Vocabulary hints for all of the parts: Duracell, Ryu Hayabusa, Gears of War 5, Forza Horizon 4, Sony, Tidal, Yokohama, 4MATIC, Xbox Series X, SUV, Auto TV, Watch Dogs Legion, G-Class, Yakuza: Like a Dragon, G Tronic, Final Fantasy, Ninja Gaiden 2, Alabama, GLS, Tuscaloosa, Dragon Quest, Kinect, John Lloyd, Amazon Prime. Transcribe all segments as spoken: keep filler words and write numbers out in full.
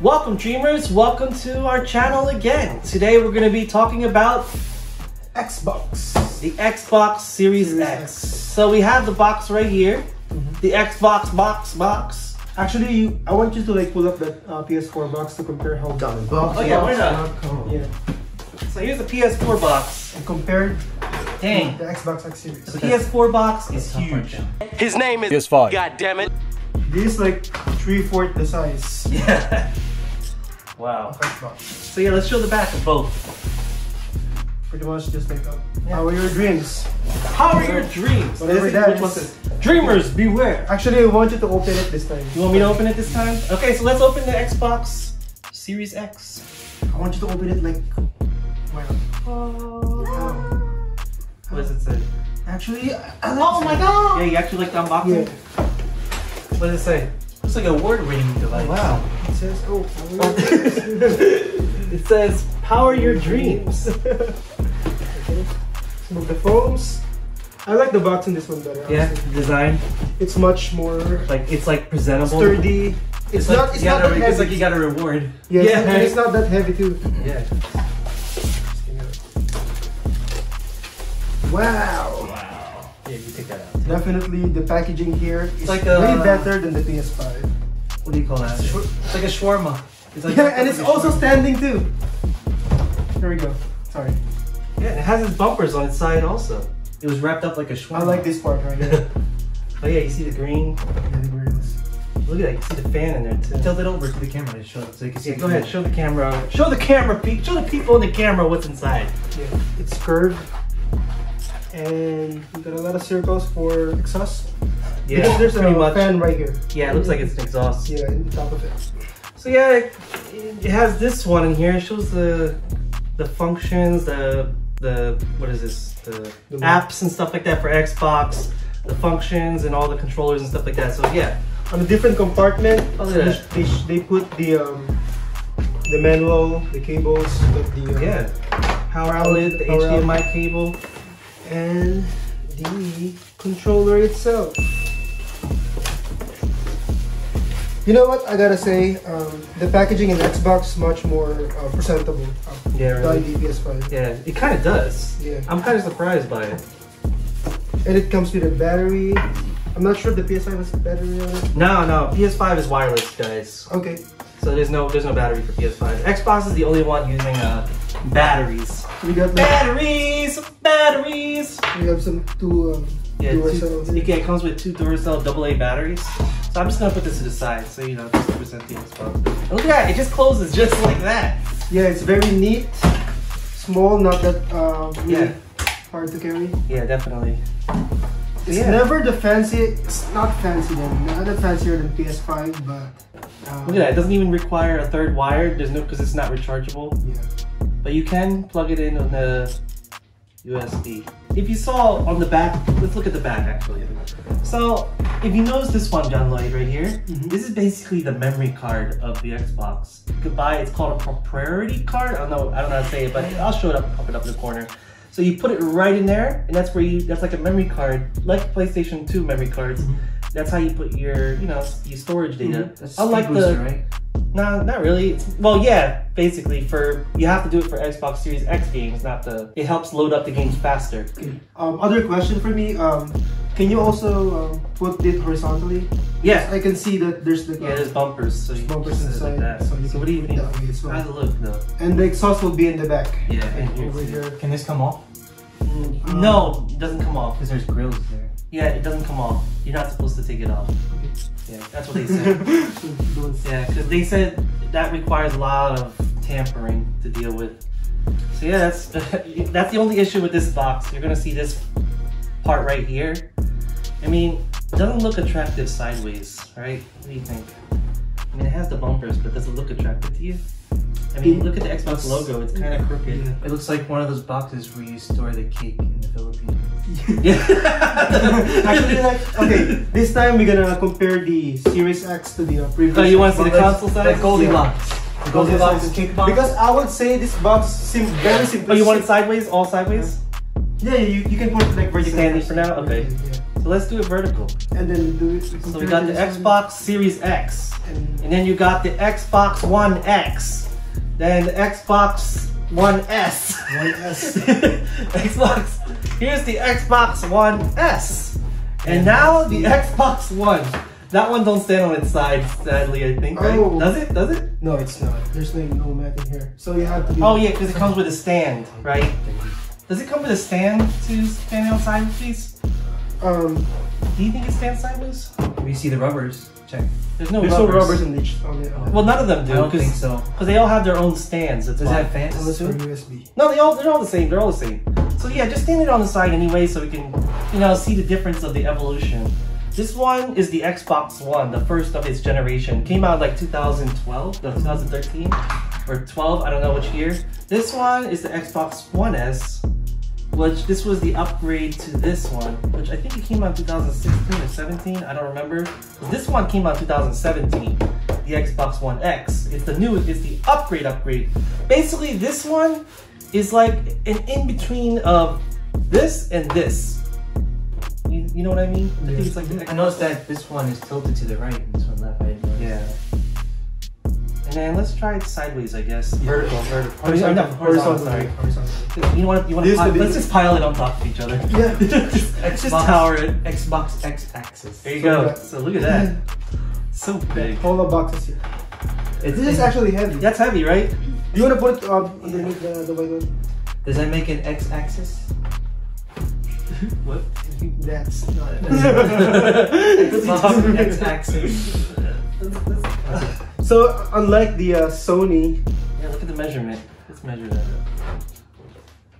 Welcome Dreamers, welcome to our channel again. Today we're going to be talking about Xbox. The Xbox Series, Series X. X. So we have the box right here. Mm-hmm. The Xbox box box. Actually, you, I want you to like pull up that uh, P S four box to compare how the box. box. Oh yeah, why not? Oh. Yeah. So here's the P S four box. And compared Dang. the Xbox X Series. The P S four box is huge. His name is P S five. God damn it. This is like three-fourths the size. Yeah. Wow. Xbox. So yeah, let's show the back of both. Pretty much just like that. Yeah. How are your dreams? How are your dreams? Whatever that is. Dreamers, beware. Actually, I want you to open it this time. You want me to open it this time? Okay, so let's open the Xbox Series X. I want you to open it like... Why not? Oh. Wow. What does it say? Actually, I like oh my god! Yeah, you actually like the unboxing? Yeah. What does it say? It's like a word reading device. Oh, wow. It says, oh, oh. It says, power your dreams. Some of the foams. I like the box in this one better. Yeah, honestly. Design. It's much more. Like, it's like presentable. Sturdy. It's, it's like, not, it's not that heavy. It's like you got a reward. Yeah, yeah. And it's not that heavy too. Yeah. Wow. Wow. Yeah, you take that out. Definitely the packaging here is like a, way better than the P S five. What do you call that? It's, it's like a shawarma. It's like yeah, a, and it's like also standing too. There we go. Sorry. Yeah, it has its bumpers on its side also. It was wrapped up like a shawarma. I like this part right here. Oh yeah, you see the green? Yeah, the greens. Look at that, you see the fan in there too. Tilt it over to the camera to show it so you can see. Yeah, go ahead, show the camera. Show the camera, Pete. Show the people in the camera what's inside. Yeah, it's curved. And we got a lot of circles for exhaust. Yeah, because there's a much. fan right here. Yeah, it looks like it's an exhaust. Yeah, on top of it. So yeah, it, it has this one in here. It shows the the functions, the the what is this? The, the apps and stuff like that for Xbox, the functions and all the controllers and stuff like that. So yeah, on a different compartment, oh, yeah. they, they put the um, the manual, the cables, with the um, yeah power outlet, the power H D M I out. cable. And the controller itself. You know what I gotta say? Um, the packaging in Xbox much more uh, presentable. Uh, yeah, right. Than the P S five. Yeah, it kind of does. Yeah, I'm kind of surprised by it. And it comes with a battery. I'm not sure if the P S five has a battery on it. No, no, P S five is wireless, guys. Okay. So there's no there's no battery for P S five. Xbox is the only one using uh, batteries. We got batteries, batteries. We have some two, um, yeah, Duracell. Two, yeah, it comes with two Duracell double A batteries. So I'm just gonna put this to the side, so you know, just to present the Xbox. And look at that, it just closes just like that. Yeah, it's very neat, small, not that um, really yeah. hard to carry. Yeah, definitely. It's yeah. never the fancy. It's not fancy then. Not fancier than P S five, but um, look at that. It doesn't even require a third wire. There's no because it's not rechargeable. Yeah. But you can plug it in on the U S B. If you saw on the back, let's look at the back actually. So if you notice this one, John Lloyd, right here, mm-hmm. this is basically the memory card of the Xbox. You could buy. It's called a priority card. I don't know. I don't know how to say it, but I'll show it up, up it up in the corner. So you put it right in there, and that's where you, that's like a memory card, like PlayStation two memory cards. Mm-hmm. That's how you put your, you know, your storage data. Mm-hmm. That's unlike booster, the, right? Nah, not really. It's, well, yeah, basically for, you have to do it for Xbox Series X games, not the, it helps load up the games faster. Okay. Um, other question for me, um, can you also um, put it horizontally? Yeah. I can see that there's the... Yeah, there's bumpers. So there's bumpers inside. Like that. So, so what do you need? So. Have a look though. And the exhaust will be in the back. Yeah, and here, over here. Can this come off? Mm, um, no, it doesn't come off. Because there's grills there. Yeah, it doesn't come off. You're not supposed to take it off. Okay. Yeah, that's what they said. Yeah, because they said that requires a lot of tampering to deal with. So yeah, that's, that's the only issue with this box. You're going to see this part right here. I mean, it doesn't look attractive sideways, right? What do you think? I mean, it has the bumpers, but does it look attractive to you? I mean, look at the Xbox logo. It's kind of crooked. Yeah. It looks like one of those boxes where you store the cake in the Philippines. Yeah. Actually, like, okay, this time we're gonna compare the Series X to the uh, previous. Oh, you want to see the console side? The Goldilocks. Yeah. The Goldilocks and cake box. Because I would say this box seems very simple. Oh, you want it sideways? All sideways? Yeah, you, you can put it like vertically. Standing for now? Okay. Yeah. So let's do it vertical. And then do it. So we got the Xbox Series X, and, and then you got the Xbox One X, then the Xbox One S. One S. Xbox. Here's the Xbox One S, and now the Xbox One. That one don't stand on its side, sadly, I think, right? Oh. Does it? Does it? No, it's not. There's like no mat in here. So you have to be... Oh yeah, because it comes with a stand, right? Does it come with a stand to stand on sideways? Um, do you think it stands sideways? We see the rubbers. Check. There's no There's rubbers. There's no rubbers in each. Oh, yeah, oh. Well, none of them do. I don't think so. Because they all have their own stands. Does it have fans? Oh, it's for U S B. No, they all, they're all the same. They're all the same. So yeah, just stand it on the side anyway so we can, you know, see the difference of the evolution. This one is the Xbox One, the first of its generation. Came out like two thousand twelve, no, two thousand thirteen, or twelve, I don't know which year. This one is the Xbox One S, which this was the upgrade to this one, which I think it came out two thousand sixteen or seventeen, I don't remember. This one came out two thousand seventeen, the Xbox One X. It's the new, it's the upgrade upgrade. Basically, this one is like an in-between of this and this. You, you know what I mean? I think it's like the, I noticed that this one is tilted to the right and this one left. Yeah. And then let's try it sideways, I guess. Yeah. Vertical, vertical. Horizontal, horizontal, sorry. Horizontal. You want, you want to pile, let's just pile it on top of each other. Yeah. just, Xbox, just tower it. Xbox X axis. There you so go. So look at that. So big. Polar boxes here. It's, this is actually heavy. That's heavy, right? You want to put it um, underneath yeah. the, the white one? Does that make an X axis? What? That's not it. Xbox X axis. So unlike the uh, Sony, yeah, look at the measurement. Let's measure that.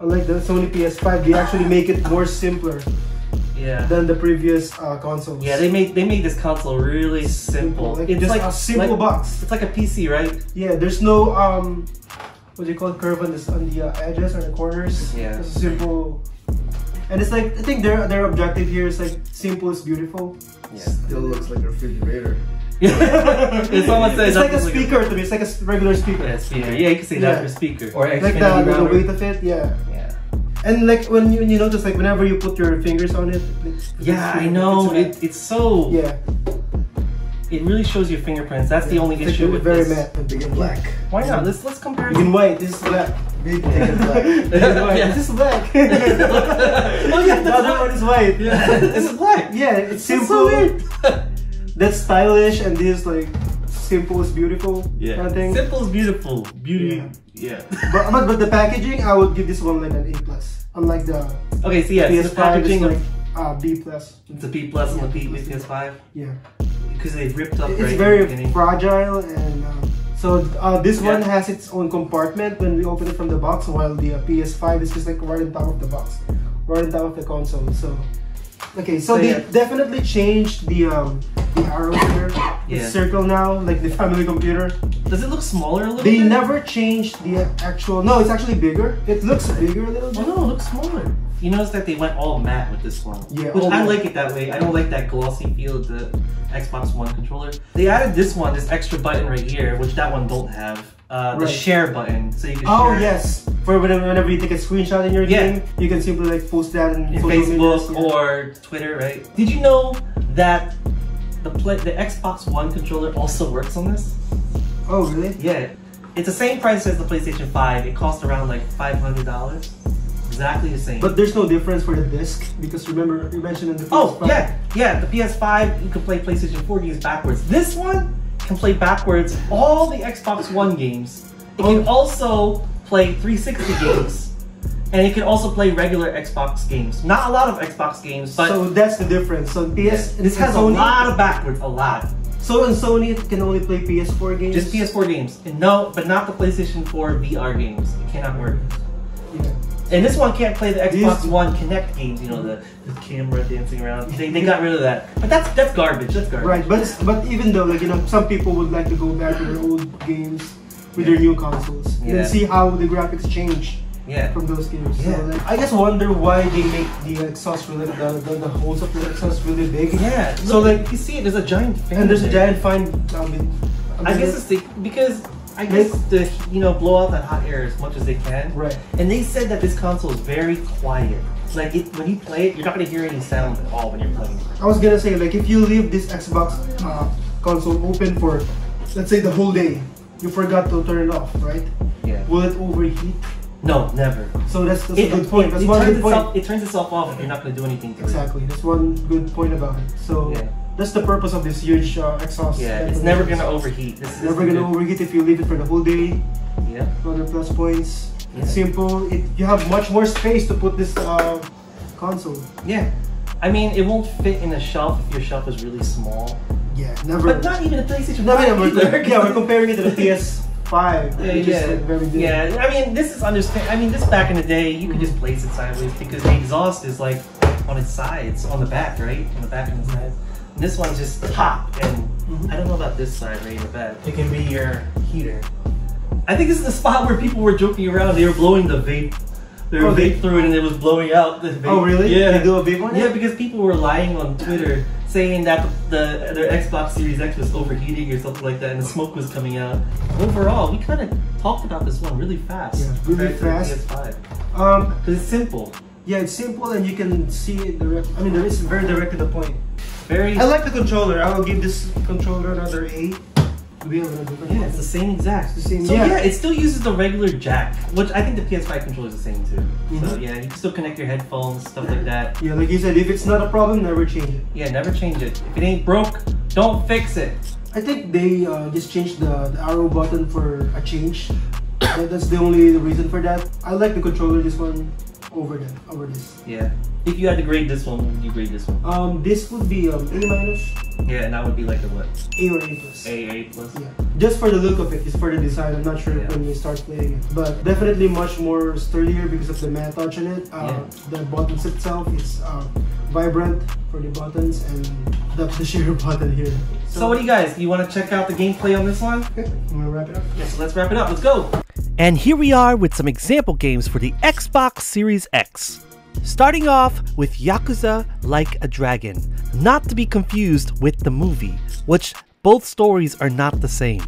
Unlike the Sony P S five, they actually make it more simpler. Yeah. Than the previous uh, consoles. Yeah, they made they made this console really simple. simple. Like, it's like a simple like, box. It's like a P C, right? Yeah. There's no um, what do you call it, curve on, this, on the uh, edges or the corners. Yeah. It's a simple. And it's like, I think their their objective here is like simple is beautiful. Yeah. Still looks like a refrigerator. It's almost it's like a speaker like a... to me. It's like a regular speaker. Yeah, speaker. Yeah, you can say yeah. that for speaker. Or like that, the weight of it. Yeah. Yeah. And like when you you notice like whenever you put your fingers on it. It's, it's yeah, I know. It's, it, it's so. Yeah. It really shows your fingerprints. That's yeah. the only it's issue like very with very matte and big and black. Why not? Let's let's compare. Big and white. This is black. Big and black. This is black. Look at the other one is white. Yeah. It's black. Yeah, it's simple. It's so weird. That's stylish, and this like simple is beautiful. Yeah. Kind of thing. Simple is beautiful. Beauty. Yeah. yeah. But, but but the packaging, I would give this one like an A plus. Unlike the okay, so yeah, P S five the packaging is like uh, B plus. It's a B plus yeah, on the P with P S five. Yeah. Because they ripped up. It's right very fragile, and um, so uh, this yeah. one has its own compartment when we open it from the box, while the uh, P S five is just like right on top of the box, right on top of the console. So, okay, so, so they yeah. definitely changed the um, the arrow here, the yeah. circle now, like the family computer. Does it look smaller a little they bit? They never changed the actual. No, it's actually bigger. It looks bigger a little bit. Oh no, it looks smaller. You notice that they went all matte with this one. Yeah. Which I like it that way. I don't like that glossy feel of the Xbox One controller. They added this one, this extra button right here, which that one don't have. Uh, the right. share button, so you can oh, share. Oh yes, for whenever, whenever you take a screenshot in your yeah. game, you can simply like post that in, in Facebook videos, yeah. or Twitter, right? Did you know that the play, the Xbox One controller also works on this? Oh really? Yeah, it's the same price as the PlayStation five. It costs around like five hundred dollars. Exactly the same. But there's no difference for the disc because remember you mentioned in the P S five. Oh yeah, yeah. The P S five you can play PlayStation four games backwards. This one can play backwards all the Xbox One games. It can also play three sixty games, and it can also play regular Xbox games. Not a lot of Xbox games, but so that's the difference. So P S this has Sony, a lot of backwards, a lot. So in Sony, it can only play P S four games. Just P S four games, and no, but not the PlayStation four V R games. It cannot work. Yeah. And this one can't play the Xbox One Kinect games, you know, the, the camera dancing around. They, they got rid of that. But that's that's garbage, that's garbage. Right, but but even though, like, you know, some people would like to go back to their old games with yeah. their new consoles yeah. and see how the graphics change yeah. from those games. Yeah. So, like, I just wonder why they make the exhaust, really, the, the, the holes of the exhaust really big. Yeah, so look, like, you see there's a giant fan. And there's there. a giant fan down there. I guess it's the, because... I guess to, you know, blow out that hot air as much as they can. Right. And they said that this console is very quiet. It's like it, when you play it, you're not gonna hear any sound at all when you're playing it. I was gonna say, like, if you leave this Xbox uh, console open for, let's say, the whole day, you forgot to turn it off, right? Yeah. Will it overheat? No, never. So that's, that's it, a good point. That's it, it one turns good point. Itself, it turns itself off if you're not gonna do anything to exactly. it. Exactly. That's one good point about it. So. Yeah. That's the purpose of this huge uh, exhaust. Yeah, it's never gonna exhaust. overheat. It's never gonna good. overheat if you leave it for the whole day. Yeah. Another plus points. Yeah. It's simple. It, you have much more space to put this uh, console. Yeah. I mean, it won't fit in a shelf if your shelf is really small. Yeah, never. But not even a PlayStation. Not even. Yeah, we're comparing it to the P S five. Yeah, which yeah. Is, like, very different. Yeah. I mean, this is understand. I mean, this back in the day, you could just place it sideways because the exhaust is like on its sides, on the back, right? On the back and the sides. This one's just top, and mm-hmm. I don't know about this side right in the bed. It can be your heater. I think this is the spot where people were joking around. They were blowing the vape. They were oh, vape through it, and it was blowing out the vape. Oh, really? Yeah. They do a vape one? Yeah, because people were lying on Twitter saying that the, the their Xbox Series X was overheating or something like that, and the smoke was coming out. Overall, we kind of talked about this one really fast. Yeah, really fast. P S five. Um, because it's simple. Yeah, it's simple, and you can see it direct. I mean, it's very direct to the point. Very I like the controller. I will give this controller another eight. Yeah, it's the same exact. It's the same, so yeah. yeah, it still uses the regular jack, which I think the P S five controller is the same too. Mm-hmm. So yeah, you can still connect your headphones, stuff like that. Yeah, like you said, if it's not a problem, never change it. Yeah, never change it. If it ain't broke, don't fix it. I think they uh, just changed the, the arrow button for a change. That, that's the only reason for that. I like the controller, this one. Over that, over this. Yeah. If you had to grade this one, would you grade this one? Um, this would be um, A minus. Yeah, and that would be like a what? A or A plus. A, A plus. Yeah. Just for the look of it, just for the design. I'm not sure yeah. when you start playing it, but definitely much more sturdier because of the matte touch in it. Uh, yeah. The buttons itself, it's uh, vibrant for the buttons, and that's the sheer button here. So, so what do you guys? You want to check out the gameplay on this one? Okay. You want to wrap it up? Yeah. So let's wrap it up. Let's go. And here we are with some example games for the Xbox Series X. Starting off with Yakuza Like a Dragon, not to be confused with the movie, which both stories are not the same.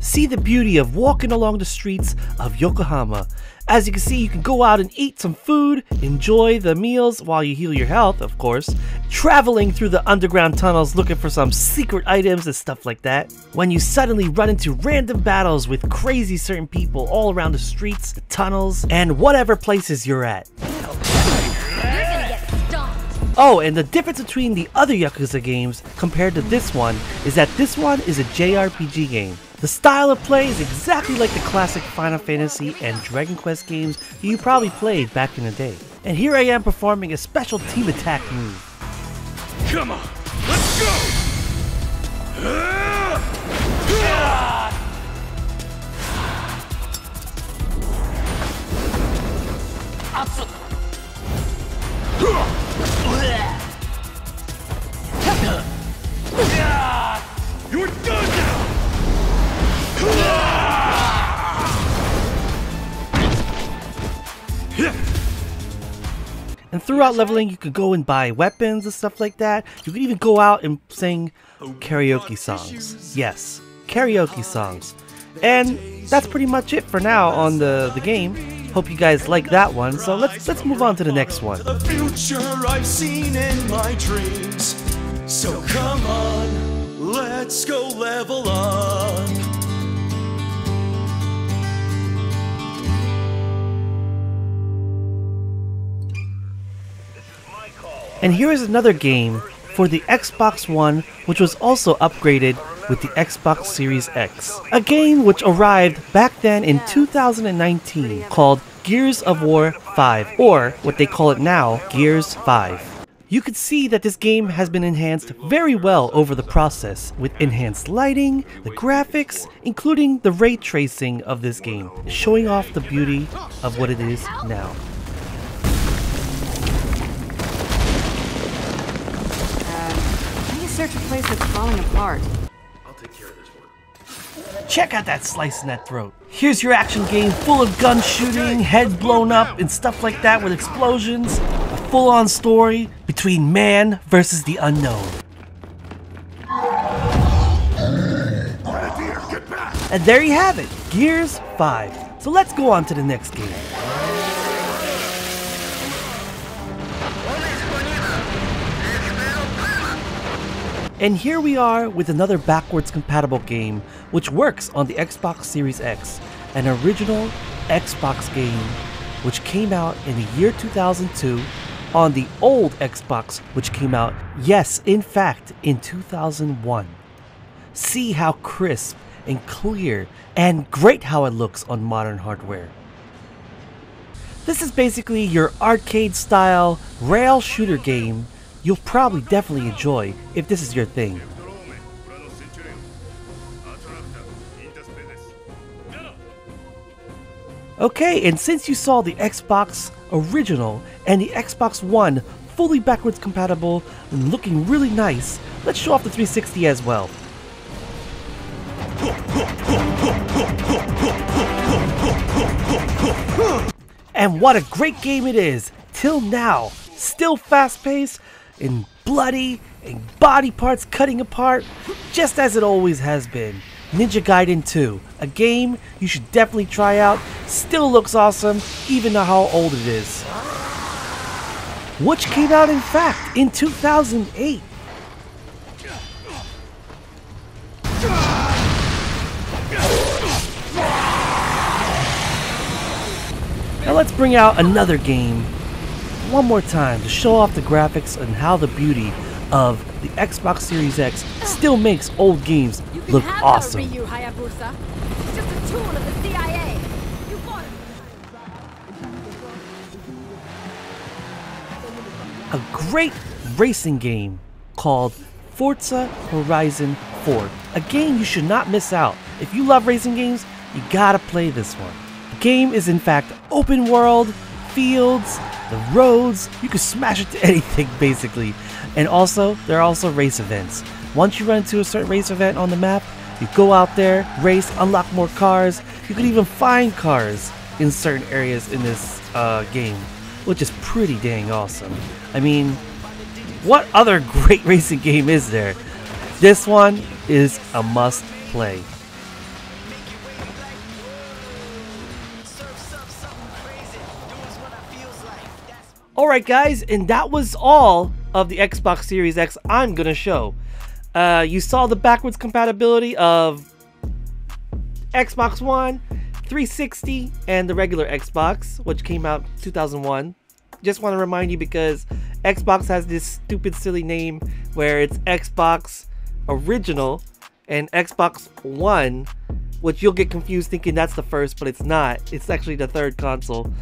See the beauty of walking along the streets of Yokohama. As you can see, you can go out and eat some food, enjoy the meals while you heal your health, of course, traveling through the underground tunnels looking for some secret items and stuff like that, when you suddenly run into random battles with crazy certain people all around the streets, the tunnels, and whatever places you're at. Oh, and the difference between the other Yakuza games compared to this one is that this one is a J R P G game. The style of play is exactly like the classic Final Fantasy and Dragon Quest games you probably played back in the day. And here I am performing a special team attack move. Come on, let's go! You're done now! And throughout leveling, you could go and buy weapons and stuff like that. You could even go out and sing karaoke songs. Yes, karaoke songs. And that's pretty much it for now on the, the game. Hope you guys like that one. So let's let's move on to the next one. The future I've seen in my dreams. So come on, let's go level up. And here is another game for the Xbox One, which was also upgraded with the Xbox Series X. A game which arrived back then in two thousand nineteen called Gears of War five, or what they call it now, Gears five. You could see that this game has been enhanced very well over the process, with enhanced lighting, the graphics, including the ray tracing of this game, showing off the beauty of what it is now. Search a place that's falling apart. I'll take care of this one. Check out that slice in that throat. Here's your action game full of gun shooting, head blown up, and stuff like that with explosions. A full-on story between man versus the unknown. And there you have it, Gears five. So let's go on to the next game. And here we are with another backwards compatible game, which works on the Xbox Series X, an original Xbox game, which came out in the year two thousand two on the old Xbox, which came out, yes, in fact, in two thousand one. See how crisp and clear and great how it looks on modern hardware. This is basically your arcade style rail shooter game you'll probably definitely enjoy if this is your thing. Okay, and since you saw the Xbox original and the Xbox One fully backwards compatible and looking really nice, let's show off the three sixty as well. And what a great game it is, till now. Still fast-paced and bloody and body parts cutting apart, just as it always has been. Ninja Gaiden two, a game you should definitely try out, still looks awesome even though how old it is. Which came out in fact in two thousand eight. Now let's bring out another game one more time to show off the graphics and how the beauty of the Xbox Series X still makes old games look awesome. Ryu Hayabusa. He's just a tool of the C I A. You bought him. A great racing game called Forza Horizon four. A game you should not miss out. If you love racing games, you gotta play this one. The game is in fact open world, fields, the roads, you can smash it to anything basically. And also, there are also race events. Once you run into a certain race event on the map, you go out there, race, unlock more cars. You can even find cars in certain areas in this uh, game, which is pretty dang awesome. I mean, what other great racing game is there? This one is a must play. Alright guys, and that was all of the Xbox Series X I'm gonna show. Uh, you saw the backwards compatibility of Xbox One, three sixty, and the regular Xbox, which came out two thousand one. Just want to remind you because Xbox has this stupid silly name where it's Xbox Original and Xbox One, which you'll get confused thinking that's the first, but it's not. It's actually the third console.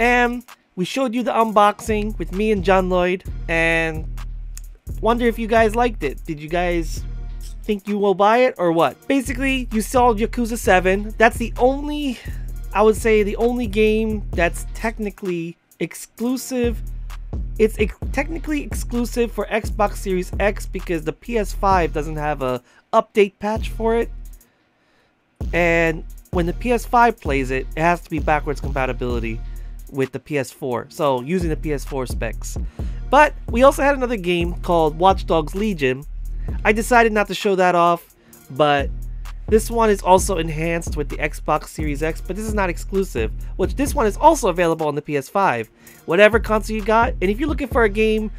And we showed you the unboxing with me and John Lloyd, and wonder if you guys liked it. Did you guys think you will buy it or what? Basically, you saw Yakuza seven. That's the only, I would say, the only game that's technically exclusive. It's ex technically exclusive for Xbox Series X because the P S five doesn't have a update patch for it. And when the P S five plays it, it has to be backwards compatibility with the P S four, so using the P S four specs. But we also had another game called Watch Dogs Legion. I decided not to show that off, but this one is also enhanced with the Xbox Series X, but this is not exclusive, which this one is also available on the P S five, whatever console you got. And if you're looking for a game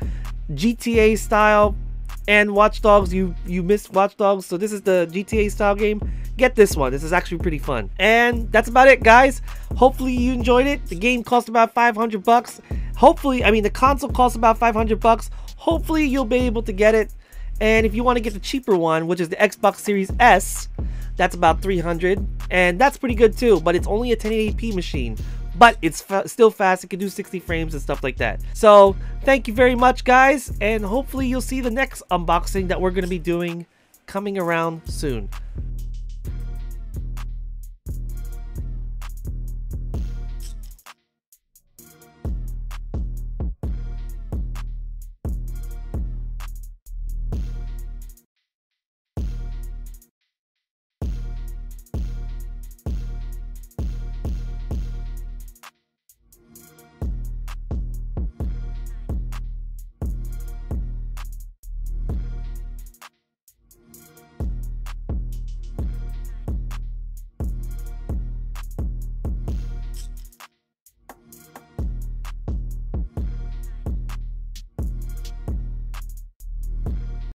G T A style and Watch Dogs, you you missed Watch Dogs, so this is the G T A style game. Get this one. This is actually pretty fun. And that's about it, guys. Hopefully you enjoyed it. The game cost about five hundred bucks. Hopefully, I mean, the console costs about five hundred bucks. Hopefully you'll be able to get it. And if you want to get the cheaper one, which is the Xbox Series S, that's about three hundred, and that's pretty good too, but it's only a ten eighty p machine, but it's fa still fast. It can do sixty frames and stuff like that. So thank you very much, guys, and hopefully you'll see the next unboxing that we're going to be doing coming around soon.